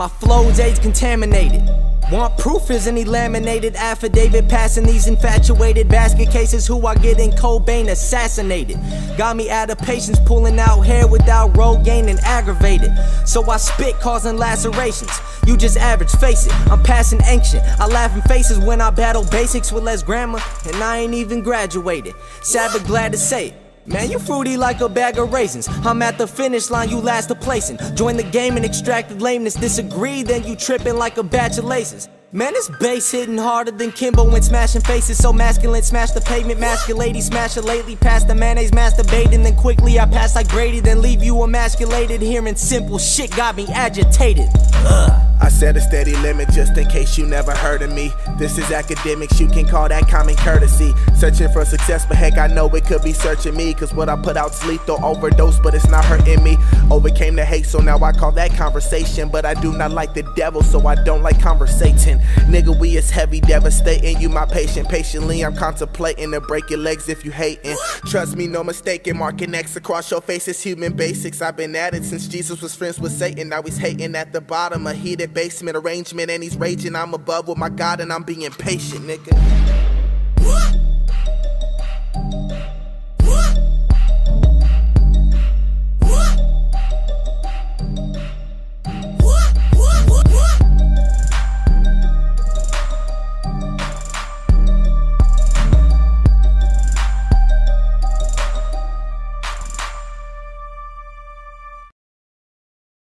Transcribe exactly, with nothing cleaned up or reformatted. My flow's AIDS contaminated. Want proof is any laminated affidavit passing these infatuated basket cases who are getting Cobain assassinated. Got me out of patience, pulling out hair without Rogaine and aggravated. So I spit, causing lacerations. You just average, face it, I'm passing ancient. I laugh in faces when I battle basics with less grammar, and I ain't even graduated. Sad but glad to say it. Man, you fruity like a bag of raisins. I'm at the finish line, you last to placing. Join the game and extracted lameness. Disagree, then you tripping like a batch of laces. Man, this bass hitting harder than Kimbo and smashing faces. So masculine, smash the pavement, masculinity, smash it lately. Pass the mayonnaise, masturbating, then quickly I pass like Brady, then leave you emasculated. Hearing simple shit got me agitated. Ugh. I set a steady limit just in case you never heard of me. This is Academix, you can call that common courtesy. Searching for success, but heck, I know it could be searching me. Cause what I put out's lethal, overdose, but it's not hurting me. Overcame the hate, so now I call that conversation. But I do not like the devil, so I don't like conversating. Nigga, we is heavy, devastating. You my patient, patiently I'm contemplating to break your legs if you hating. Trust me, no mistaking, marking X across your face is human basics. I've been at it since Jesus was friends with Satan. Now he's hating at the bottom of heated basement arrangement, and he's raging. I'm above with my God, and I'm being patient, nigga. What?